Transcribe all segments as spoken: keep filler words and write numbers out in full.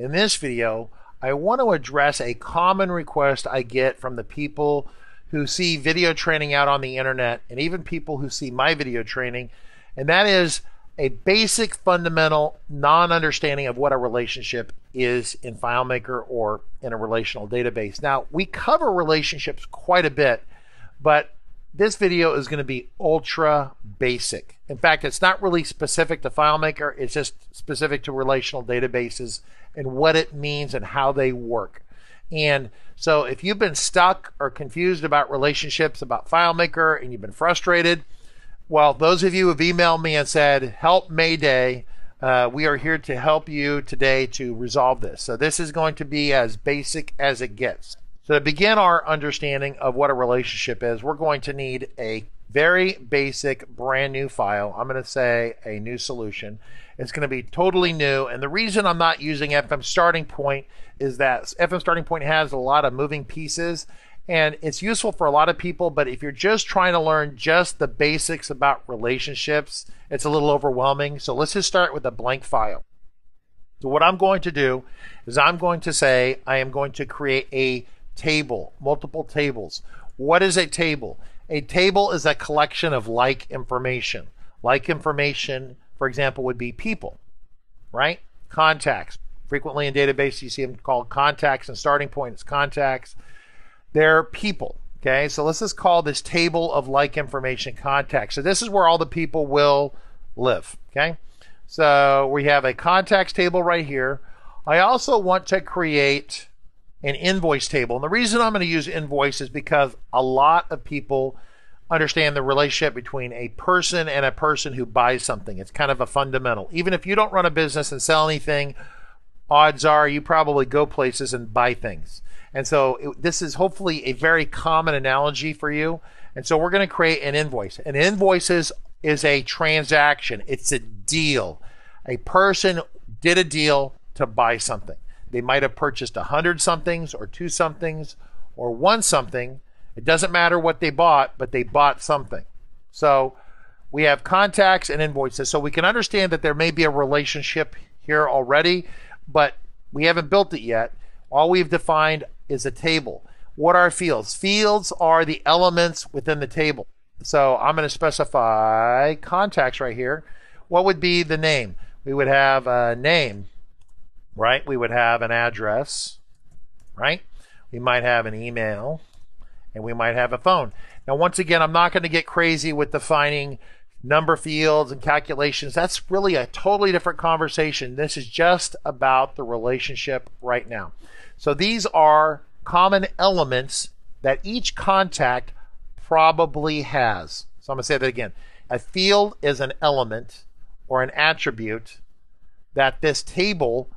In this video, I want to address a common request I get from the people who see video training out on the internet, and even people who see my video training, and that is a basic fundamental non-understanding of what a relationship is in FileMaker or in a relational database. Now, we cover relationships quite a bit, but this video is going to be ultra basic. In fact, it's not really specific to FileMaker, it's just specific to relational databases and what it means and how they work. And so if you've been stuck or confused about relationships, about FileMaker, and you've been frustrated, well, those of you who have emailed me and said, help Mayday, uh, we are here to help you today to resolve this. So this is going to be as basic as it gets. So to begin our understanding of what a relationship is, we're going to need a very basic brand new file. I'm going to say a new solution. It's going to be totally new, and the reason I'm not using F M Starting Point is that F M Starting Point has a lot of moving pieces, and it's useful for a lot of people, but if you're just trying to learn just the basics about relationships, it's a little overwhelming. So let's just start with a blank file. So what I'm going to do is I'm going to say I am going to create a table, multiple tables. What is a table? A table is a collection of like information. Like information, for example, would be people, right? Contacts. Frequently in databases, you see them called contacts, and starting point is contacts. They're people, okay? So let's just call this table of like information contacts. So this is where all the people will live, okay? So we have a contacts table right here. I also want to create an invoice table. And the reason I'm going to use invoice is because a lot of people understand the relationship between a person and a person who buys something. It's kind of a fundamental. Even if you don't run a business and sell anything, odds are you probably go places and buy things. And so it, this is hopefully a very common analogy for you. And so we're going to create an invoice. An invoice is, is a transaction. It's a deal. A person did a deal to buy something. They might have purchased a hundred somethings or two somethings or one something. It doesn't matter what they bought, but they bought something. So we have contacts and invoices. So we can understand that there may be a relationship here already, but we haven't built it yet. All we've defined is a table. What are fields? Fields are the elements within the table. So I'm going to specify contacts right here. What would be the name? We would have a name, right? We would have an address, right? We might have an email, and we might have a phone. Now, once again, I'm not going to get crazy with defining number fields and calculations. That's really a totally different conversation. This is just about the relationship right now. So these are common elements that each contact probably has. So I'm going to say that again. A field is an element or an attribute that this table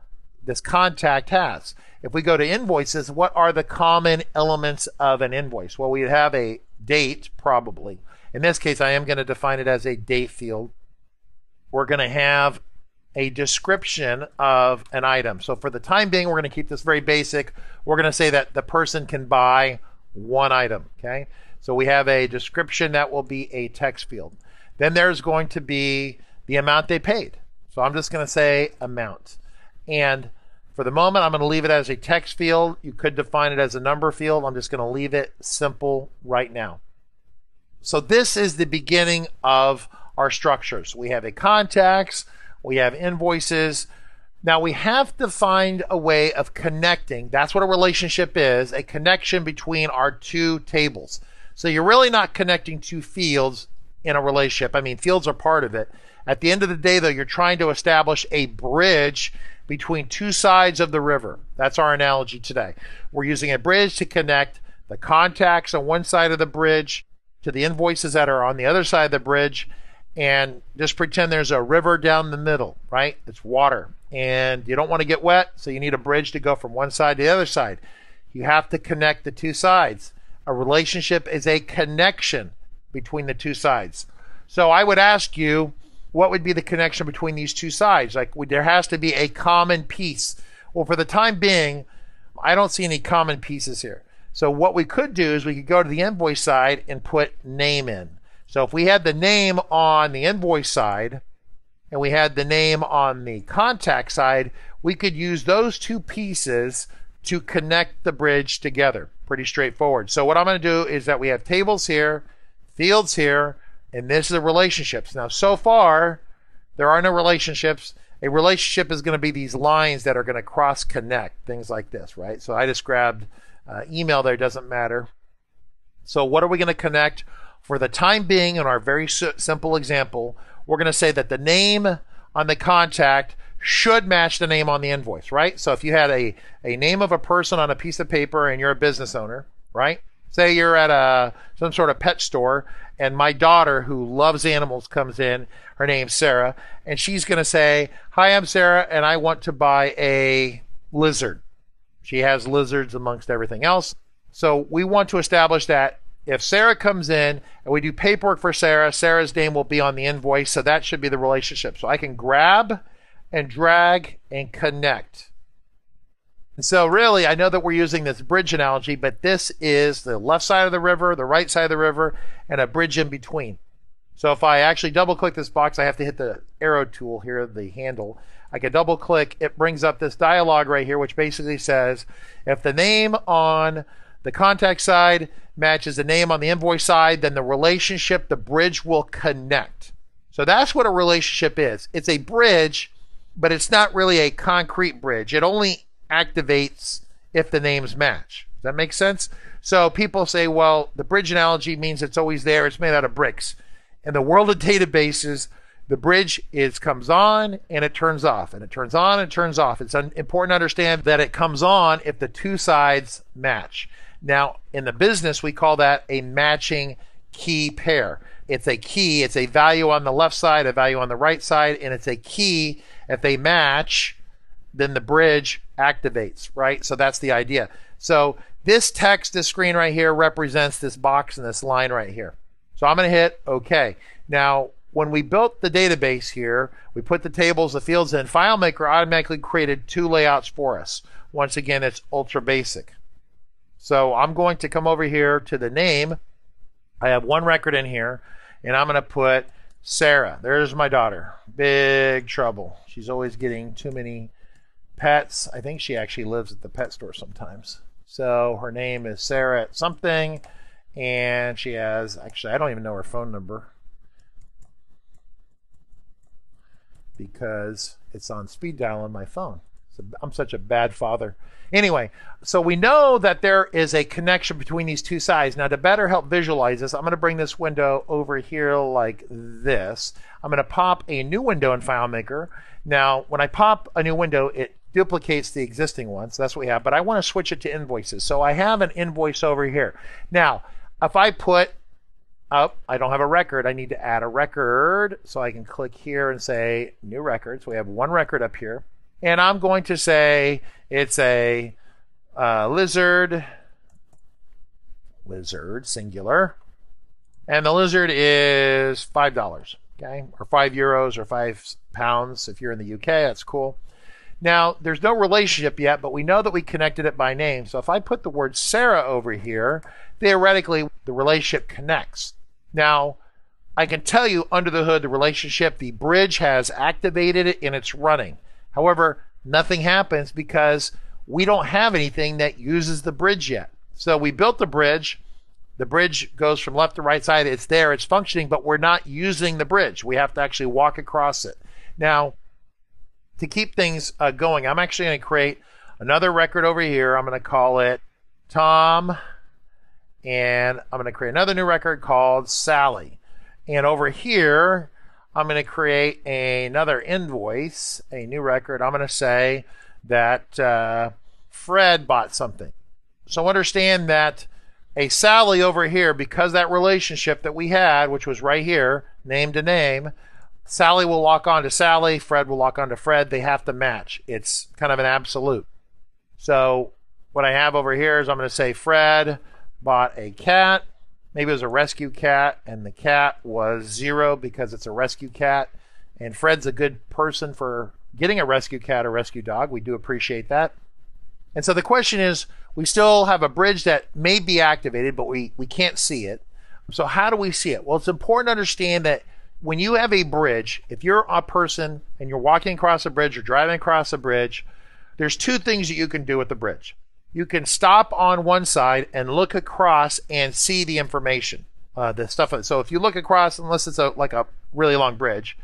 this contact has. If we go to invoices, what are the common elements of an invoice? Well, we'd have a date, probably. In this case, I am going to define it as a date field. We're going to have a description of an item. So for the time being, we're going to keep this very basic. We're going to say that the person can buy one item, okay? So we have a description that will be a text field. Then there's going to be the amount they paid. So I'm just going to say amount. And for the moment, I'm going to leave it as a text field. You could define it as a number field. I'm just going to leave it simple right now. So this is the beginning of our structures. We have a contacts, we have invoices. Now we have to find a way of connecting. That's what a relationship is, a connection between our two tables. So you're really not connecting two fields in a relationship. I mean, fields are part of it. At the end of the day, though, you're trying to establish a bridge between two sides of the river. That's our analogy today. We're using a bridge to connect the contacts on one side of the bridge to the invoices that are on the other side of the bridge, and just pretend there's a river down the middle, right? It's water, and you don't want to get wet, so you need a bridge to go from one side to the other side. You have to connect the two sides. A relationship is a connection between the two sides. So I would ask you, what would be the connection between these two sides? Like, there has to be a common piece. Well, for the time being, I don't see any common pieces here. So what we could do is we could go to the invoice side and put name in. So if we had the name on the invoice side and we had the name on the contact side, we could use those two pieces to connect the bridge together. Pretty straightforward. So what I'm going to do is that we have tables here, fields here, and this is the relationships. Now, so far, there are no relationships. A relationship is going to be these lines that are going to cross connect, things like this, right? So I just grabbed uh, email there, doesn't matter. So what are we going to connect? For the time being, in our very simple example, we're going to say that the name on the contact should match the name on the invoice, right? So if you had a, a name of a person on a piece of paper and you're a business owner, right? Say you're at a some sort of pet store and my daughter who loves animals comes in, her name's Sarah, and she's gonna say, hi, I'm Sarah and I want to buy a lizard. She has lizards amongst everything else. So we want to establish that if Sarah comes in and we do paperwork for Sarah, Sarah's name will be on the invoice, so that should be the relationship. So I can grab and drag and connect. And so really, I know that we're using this bridge analogy, but this is the left side of the river, the right side of the river, and a bridge in between. So if I actually double click this box, I have to hit the arrow tool here, the handle. I can double click, it brings up this dialog right here, which basically says, if the name on the contact side matches the name on the invoice side, then the relationship, the bridge will connect. So that's what a relationship is. It's a bridge, but it's not really a concrete bridge. It only activates if the names match. Does that make sense? So people say, well, the bridge analogy means it's always there. It's made out of bricks. In the world of databases, the bridge is comes on and it turns off, and it turns on and it turns off. It's important to understand that it comes on if the two sides match. Now, in the business, we call that a matching key pair. It's a key, it's a value on the left side, a value on the right side, and it's a key. If they match, then the bridge activates, right? So that's the idea. So this text, this screen right here represents this box and this line right here. So I'm gonna hit okay. Now, when we built the database here, we put the tables, the fields in, FileMaker automatically created two layouts for us. Once again, it's ultra basic. So I'm going to come over here to the name. I have one record in here, and I'm gonna put Sarah. There's my daughter. Big trouble. She's always getting too many pets. I think she actually lives at the pet store sometimes. So her name is Sarah at something, and she has, actually I don't even know her phone number because it's on speed dial on my phone. So I'm such a bad father. Anyway, so we know that there is a connection between these two sides. Now, to better help visualize this, I'm going to bring this window over here like this. I'm going to pop a new window in FileMaker. Now, when I pop a new window, it duplicates the existing one, so that's what we have. But I want to switch it to invoices. So I have an invoice over here. Now, if I put up, oh, I don't have a record. I need to add a record. So I can click here and say new record. So we have one record up here. And I'm going to say it's a uh, lizard, lizard, singular. And the lizard is five dollars, okay? Or five euros or five pounds. If you're in the U K, that's cool. Now, there's no relationship yet, but we know that we connected it by name. So if I put the word Sarah over here, theoretically, the relationship connects. Now, I can tell you under the hood, the relationship, the bridge has activated it and it's running. However, nothing happens because we don't have anything that uses the bridge yet. So we built the bridge. The bridge goes from left to right side. It's there, it's functioning, but we're not using the bridge. We have to actually walk across it. Now, to keep things uh, going, I'm actually going to create another record over here. I'm going to call it Tom, and I'm going to create another new record called Sally. And over here, I'm going to create another invoice, a new record. I'm going to say that uh, Fred bought something. So understand that a Sally over here, because that relationship that we had, which was right here, name to name, Sally will lock on to Sally, Fred will lock on to Fred. They have to match. It's kind of an absolute. So what I have over here is I'm going to say Fred bought a cat. Maybe it was a rescue cat, and the cat was zero because it's a rescue cat. And Fred's a good person for getting a rescue cat or rescue dog. We do appreciate that. And so the question is, we still have a bridge that may be activated, but we, we can't see it. So how do we see it? Well, it's important to understand that when you have a bridge, if you're a person and you're walking across a bridge or driving across a bridge, there's two things that you can do with the bridge. You can stop on one side and look across and see the information, uh, the stuff. So if you look across, unless it's a, like a really long bridge,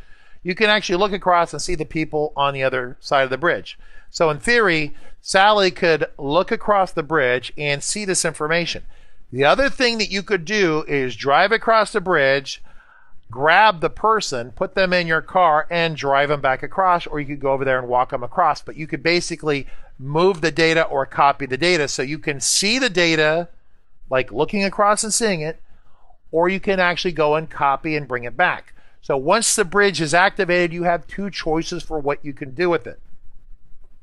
you can actually look across and see the people on the other side of the bridge. So in theory, Sally could look across the bridge and see this information. The other thing that you could do is drive across the bridge, grab the person, put them in your car, and drive them back across, or you could go over there and walk them across. But you could basically move the data or copy the data. So you can see the data, like looking across and seeing it, or you can actually go and copy and bring it back. So once the bridge is activated, you have two choices for what you can do with it.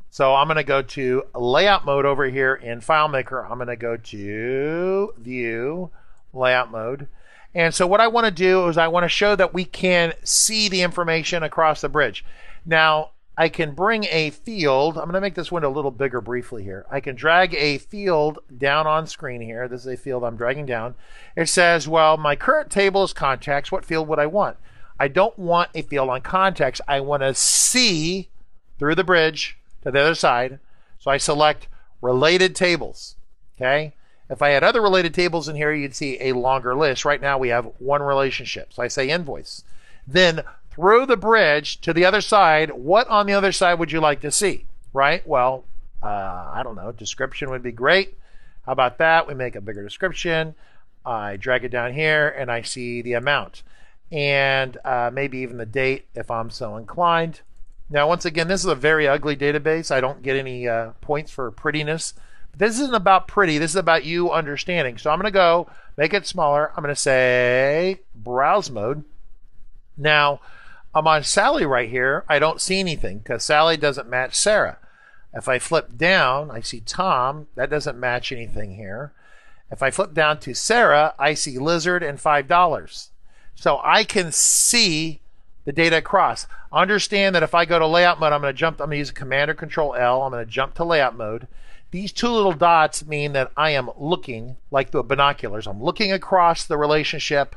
So I'm going to go to layout mode over here in FileMaker. I'm going to go to view, layout mode. And so what I want to do is I want to show that we can see the information across the bridge. Now I can bring a field. I'm going to make this window a little bigger briefly here. I can drag a field down on screen here. This is a field I'm dragging down. It says, well, my current table is contacts. What field would I want? I don't want a field on contacts. I want to see through the bridge to the other side. So I select related tables. Okay. If I had other related tables in here, you'd see a longer list. Right now we have one relationship. So I say invoice. Then through the bridge to the other side, what on the other side would you like to see? Right? Well, uh, I don't know. Description would be great. How about that? We make a bigger description. I drag it down here and I see the amount and uh, maybe even the date if I'm so inclined. Now, once again, this is a very ugly database. I don't get any uh, points for prettiness. This isn't about pretty. This is about you understanding. So I'm going to go make it smaller. I'm going to say browse mode. Now I'm on Sally right here. I don't see anything because Sally doesn't match Sarah. If I flip down, I see Tom. That doesn't match anything here. If I flip down to Sarah, I see lizard and five dollars. So I can see the data across. Understand that if I go to layout mode, I'm going to jump. I'm going to use Command or Control L. I'm going to jump to layout mode. These two little dots mean that I am looking like the binoculars. I'm looking across the relationship.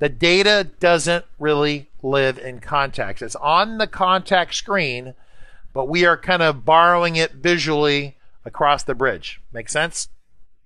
The data doesn't really live in contacts. It's on the contact screen, but we are kind of borrowing it visually across the bridge. Make sense?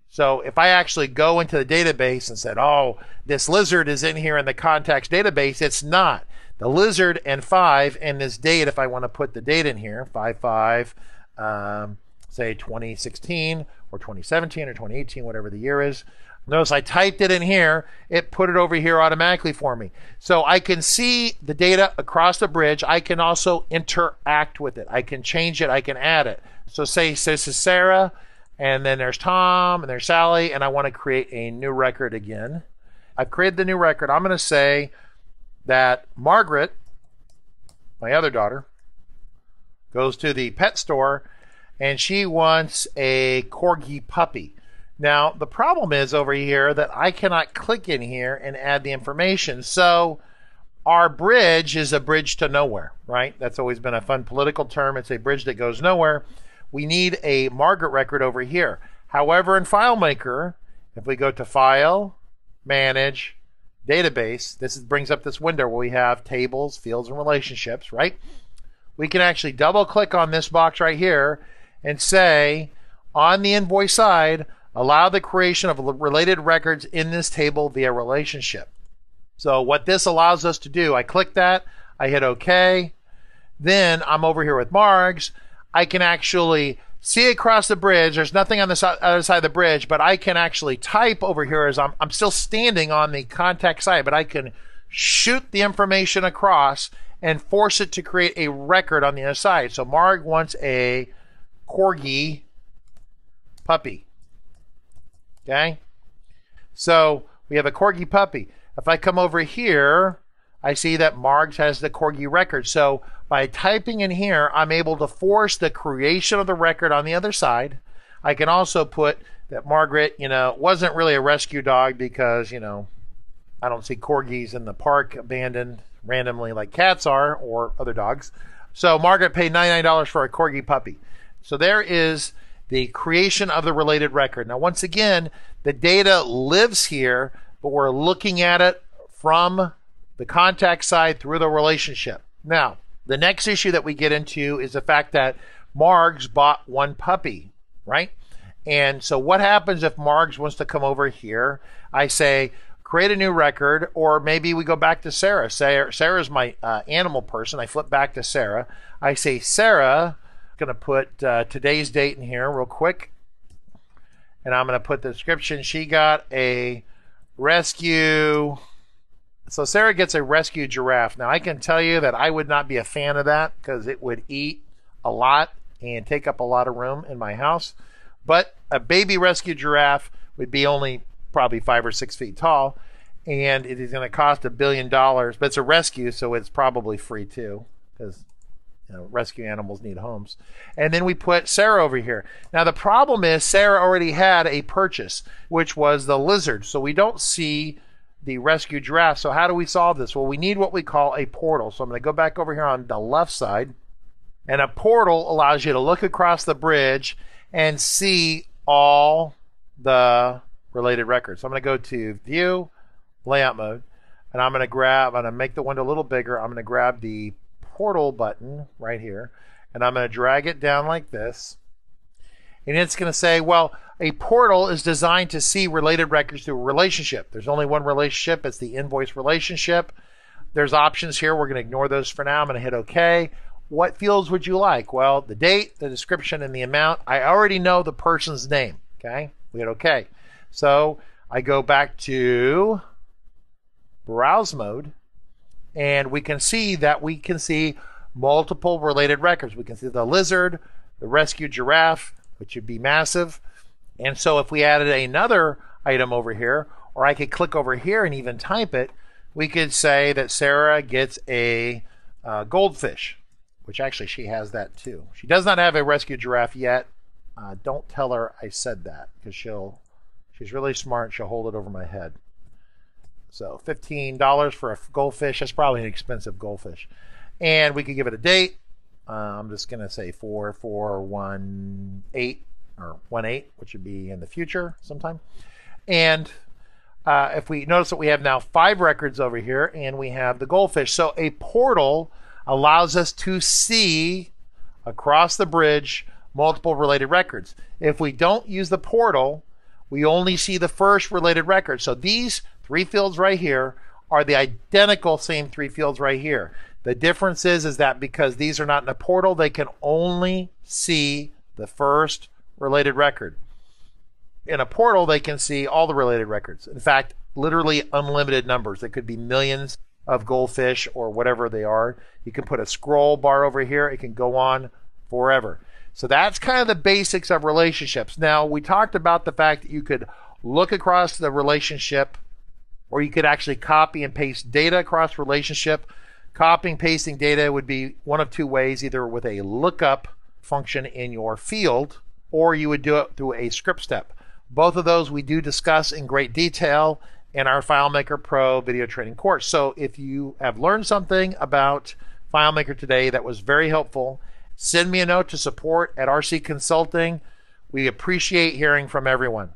So if I actually go into the database and said, oh, this lizard is in here in the contacts database, it's not. The lizard and five and this date, if I want to put the date in here, five, five, um, say twenty sixteen or twenty seventeen or twenty eighteen, whatever the year is. Notice I typed it in here, it put it over here automatically for me. So I can see the data across the bridge. I can also interact with it. I can change it, I can add it. So say this is Sarah, and then there's Tom, and there's Sally, and I want to create a new record again. I've created the new record. I'm gonna say that Margaret, my other daughter, goes to the pet store and she wants a corgi puppy. Now, the problem is over here that I cannot click in here and add the information. So our bridge is a bridge to nowhere, right? That's always been a fun political term. It's a bridge that goes nowhere. We need a Margaret record over here. However, in FileMaker, if we go to File, Manage, Database, this brings up this window where we have tables, fields, and relationships, right? We can actually double click on this box right here and say on the invoice side, allow the creation of related records in this table via relationship. So what this allows us to do, I click that, I hit OK. Then I'm over here with Margs. I can actually see across the bridge. There's nothing on the other side of the bridge, but I can actually type over here as I'm, I'm still standing on the contact side, but I can shoot the information across and force it to create a record on the other side. So Marg wants a corgi puppy. Okay, so we have a corgi puppy. If I come over here, I see that Margs has the corgi record. So by typing in here, I'm able to force the creation of the record on the other side. I can also put that Margaret, you know, wasn't really a rescue dog because, you know, I don't see corgis in the park abandoned randomly like cats are or other dogs. So Margaret paid ninety-nine dollars for a corgi puppy. So there is the creation of the related record. Now, once again, the data lives here, but we're looking at it from the contact side through the relationship. Now, the next issue that we get into is the fact that Margs bought one puppy, right? And so what happens if Margs wants to come over here? I say, create a new record, or maybe we go back to Sarah. Sarah Sarah's my uh, animal person. I flip back to Sarah. I say, Sarah, I'm going to put uh, today's date in here real quick. And I'm going to put the description. She got a rescue. So Sarah gets a rescue giraffe. Now, I can tell you that I would not be a fan of that because it would eat a lot and take up a lot of room in my house. But a baby rescue giraffe would be only probably five or six feet tall, and it is going to cost a billion dollars. But it's a rescue, so it's probably free too, because you know, rescue animals need homes. And then we put Sarah over here. Now the problem is Sarah already had a purchase, which was the lizard. So we don't see the rescue giraffe. So how do we solve this? Well, we need what we call a portal. So I'm going to go back over here on the left side, and a portal allows you to look across the bridge and see all the related records. So I'm going to go to View, Layout Mode, and I'm going to grab, I'm going to make the window a little bigger. I'm going to grab the Portal button right here, and I'm going to drag it down like this. And it's going to say, well, a portal is designed to see related records through a relationship. There's only one relationship. It's the invoice relationship. The's options here. We're going to ignore those for now. I'm going to hit OK. What fields would you like? Well, the date, the description, and the amount. I already know the person's name. Okay, we hit OK. So I go back to browse mode, and we can see that we can see multiple related records. We can see the lizard, the rescue giraffe, which would be massive. And so if we added another item over here, or I could click over here and even type it, we could say that Sarah gets a uh, goldfish. Which actually she has that too. She does not have a rescue giraffe yet. Uh, don't tell her I said that, because she'll, she's really smart. She'll hold it over my head. So fifteen dollars for a goldfish. That's probably an expensive goldfish. And we could give it a date. Uh, I'm just going to say four four one eight or one eight, which would be in the future sometime. And uh, if we notice that we have now five records over here, and we have the goldfish. So a portal allows us to see across the bridge multiple related records. If we don't use the portal, we only see the first related record. So these three fields right here are the identical same three fields right here. The difference is, is that because these are not in a portal, they can only see the first related record. In a portal, they can see all the related records. In fact, literally unlimited numbers. They could be millions of goldfish or whatever they are. You can put a scroll bar over here. It can go on forever. So that's kind of the basics of relationships. Now, we talked about the fact that you could look across the relationship, or you could actually copy and paste data across relationship. Copying, pasting data would be one of two ways, either with a lookup function in your field, or you would do it through a script step. Both of those we do discuss in great detail in our FileMaker Pro video training course. So if you have learned something about FileMaker today that was very helpful, send me a note to support at R C Consulting. We appreciate hearing from everyone.